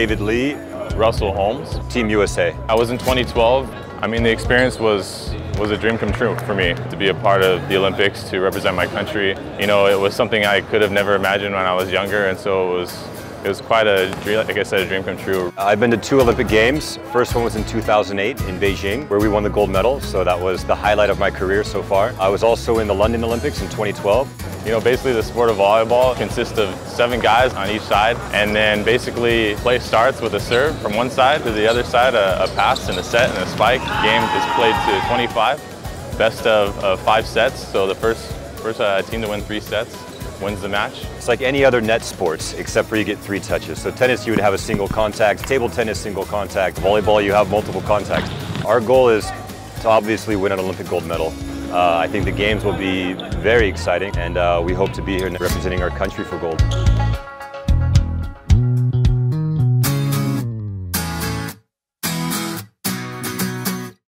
David Lee, Russell Holmes, Team USA. I was in 2012. I mean, the experience was a dream come true for me, to be a part of the Olympics, to represent my country. You know, it was something I could have never imagined when I was younger, and so it was quite a dream, like I said, a dream come true. I've been to 2 Olympic Games. First one was in 2008 in Beijing, where we won the gold medal, so that was the highlight of my career so far. I was also in the London Olympics in 2012. You know, basically the sport of volleyball consists of 7 guys on each side, and then basically play starts with a serve from one side to the other side, a pass and a set and a spike. The game is played to 25, best of 5 sets, so the first team to win 3 sets wins the match. It's like any other net sports, except for you get 3 touches. So tennis, you would have a single contact. Table tennis, single contact. Volleyball, you have multiple contacts. Our goal is to obviously win an Olympic gold medal. I think the games will be very exciting, and we hope to be here representing our country for gold.